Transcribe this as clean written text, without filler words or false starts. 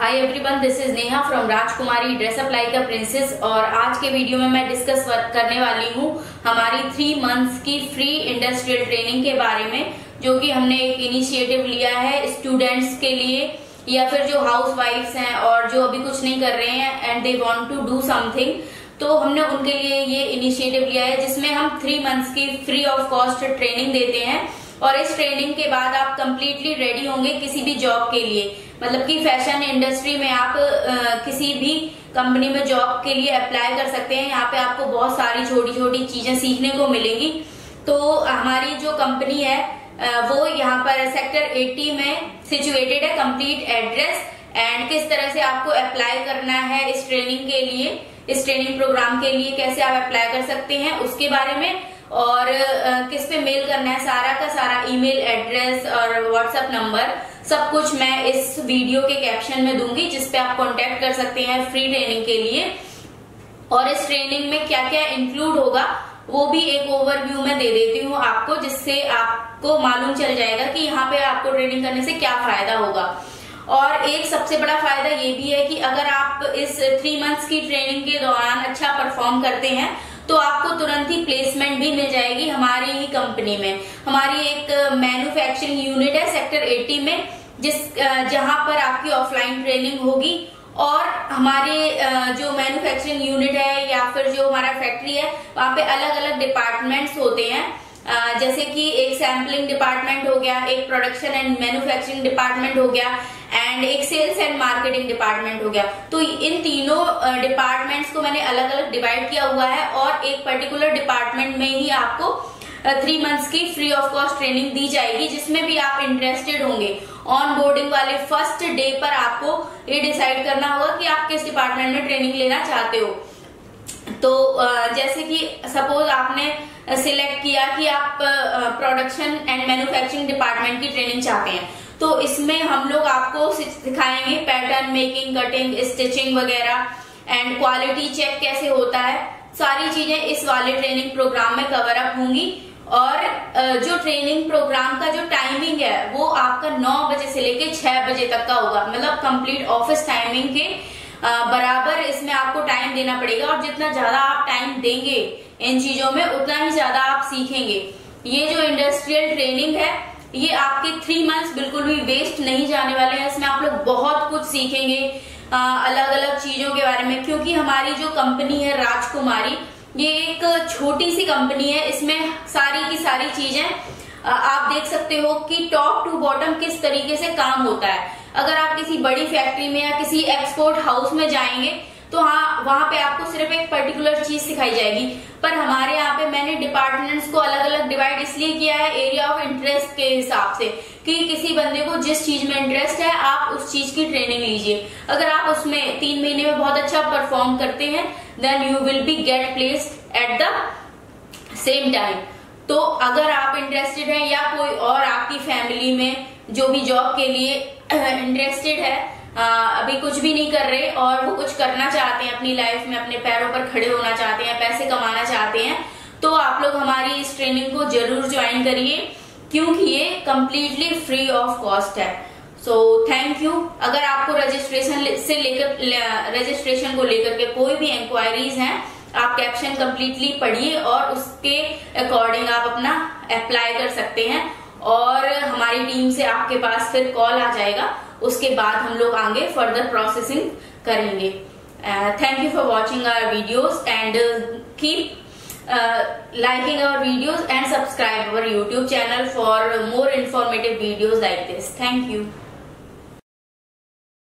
Hi everyone, this is Neha from Rajkumari dress apply का princess. और आज के वीडियो में मैं डिस्कस करने वाली हूँ हमारी 3 मंथ्स की फ्री इंडस्ट्रियल ट्रेनिंग के बारे में, जो कि हमने एक इनिशिएटिव लिया है स्टूडेंट्स के लिए या फिर जो हाउस वाइफ्स हैं और जो अभी कुछ नहीं कर रहे हैं and they want to do something. तो हमने उनके लिए ये इनिशिएटिव लिया है जिसमें हम 3 मंथ्स की फ्री ऑफ कॉस्ट ट्रेनिंग देते हैं और इस ट्रेनिंग के बाद आप कम्प्लीटली रेडी होंगे किसी भी जॉब के लिए, मतलब कि फैशन इंडस्ट्री में आप किसी भी कंपनी में जॉब के लिए अप्लाई कर सकते हैं। यहाँ पे आपको बहुत सारी छोटी छोटी चीजें सीखने को मिलेंगी। तो हमारी जो कंपनी है वो यहाँ पर सेक्टर 80 में सिचुएटेड है। कंप्लीट एड्रेस एंड किस तरह से आपको अप्लाई करना है इस ट्रेनिंग के लिए, इस ट्रेनिंग प्रोग्राम के लिए कैसे आप अप्लाई कर सकते हैं उसके बारे में, और किस पे मेल करना है, सारा का सारा ईमेल एड्रेस और व्हाट्सएप नंबर सब कुछ मैं इस वीडियो के कैप्शन में दूंगी, जिसपे आप कांटेक्ट कर सकते हैं फ्री ट्रेनिंग के लिए। और इस ट्रेनिंग में क्या क्या इंक्लूड होगा वो भी एक ओवरव्यू में दे देती हूँ आपको, जिससे आपको मालूम चल जाएगा कि यहाँ पे आपको ट्रेनिंग करने से क्या फायदा होगा। और एक सबसे बड़ा फायदा ये भी है कि अगर आप इस 3 मंथ्स की ट्रेनिंग के दौरान अच्छा परफॉर्म करते हैं तो आपको तुरंत ही प्लेसमेंट भी मिल जाएगी हमारी ही कंपनी में। हमारी एक मैन्युफैक्चरिंग यूनिट है सेक्टर 80 में, जहां पर आपकी ऑफलाइन ट्रेनिंग होगी। और हमारे जो मैन्युफैक्चरिंग यूनिट है या फिर जो हमारा फैक्ट्री है वहां पे अलग अलग डिपार्टमेंट्स होते हैं, जैसे कि एक सैम्पलिंग डिपार्टमेंट हो गया, एक प्रोडक्शन एंड मैन्युफैक्चरिंग डिपार्टमेंट हो गया एंड एक सेल्स एंड मार्केटिंग डिपार्टमेंट हो गया। तो इन तीनों डिपार्टमेंट्स को मैंने अलग अलग डिवाइड किया हुआ है और एक पर्टिकुलर डिपार्टमेंट में ही आपको 3 मंथ्स की फ्री ऑफ कॉस्ट ट्रेनिंग दी जाएगी, जिसमें भी आप इंटरेस्टेड होंगे। ऑन बोर्डिंग वाले फर्स्ट डे पर आपको ये डिसाइड करना होगा कि आप किस डिपार्टमेंट में ट्रेनिंग लेना चाहते हो। तो जैसे कि सपोज आपने सिलेक्ट किया कि आप प्रोडक्शन एंड मैन्युफैक्चरिंग डिपार्टमेंट की ट्रेनिंग चाहते हैं, तो इसमें हम लोग आपको सिखाएंगे पैटर्न मेकिंग, कटिंग, स्टिचिंग वगैरह एंड क्वालिटी चेक कैसे होता है। सारी चीजें इस वाले ट्रेनिंग प्रोग्राम में कवर अप होंगी। और जो ट्रेनिंग प्रोग्राम का जो टाइमिंग है वो आपका 9 बजे से लेकर 6 बजे तक का होगा, मतलब कंप्लीट ऑफिस टाइमिंग के बराबर इसमें आपको टाइम देना पड़ेगा। और जितना ज्यादा आप टाइम देंगे इन चीजों में उतना ही ज्यादा आप सीखेंगे। ये जो इंडस्ट्रियल ट्रेनिंग है ये आपके 3 मंथ्स बिल्कुल भी वेस्ट नहीं जाने वाले हैं। इसमें आप लोग बहुत कुछ सीखेंगे अलग अलग चीजों के बारे में, क्योंकि हमारी जो कंपनी है राजकुमारी ये एक छोटी सी कंपनी है। इसमें सारी की सारी चीजें आप देख सकते हो कि टॉप टू बॉटम किस तरीके से काम होता है। अगर आप किसी बड़ी फैक्ट्री में या किसी एक्सपोर्ट हाउस में जाएंगे तो हाँ, वहां पे आपको सिर्फ एक पर्टिकुलर चीज सिखाई जाएगी, पर हमारे यहाँ पे मैंने डिपार्टमेंट्स को अलग अलग डिवाइड इसलिए किया है एरिया ऑफ इंटरेस्ट के हिसाब से कि किसी बंदे को जिस चीज में इंटरेस्ट है आप उस चीज की ट्रेनिंग लीजिए। अगर आप उसमें 3 महीने में बहुत अच्छा परफॉर्म करते हैं then you will be get placed at the same time. तो अगर आप इंटरेस्टेड है या कोई और आपकी फैमिली में जो भी जॉब के लिए इंटरेस्टेड है, अभी कुछ भी नहीं कर रहे और वो कुछ करना चाहते हैं अपनी लाइफ में, अपने पैरों पर खड़े होना चाहते हैं, पैसे कमाना चाहते हैं, तो आप लोग हमारी इस ट्रेनिंग को जरूर ज्वाइन करिए क्योंकि ये कम्प्लीटली फ्री ऑफ कॉस्ट है। So thank you. अगर आपको रजिस्ट्रेशन को लेकर के कोई भी इंक्वायरीज हैं आप कैप्शन कम्प्लीटली पढ़िए और उसके अकॉर्डिंग आप अपना अप्लाई कर सकते हैं और हमारी टीम से आपके पास फिर कॉल आ जाएगा, उसके बाद हम लोग आगे फर्दर प्रोसेसिंग करेंगे। Thank you for watching our videos and keep liking our videos and subscribe our YouTube channel for more informative videos like this. Thank you.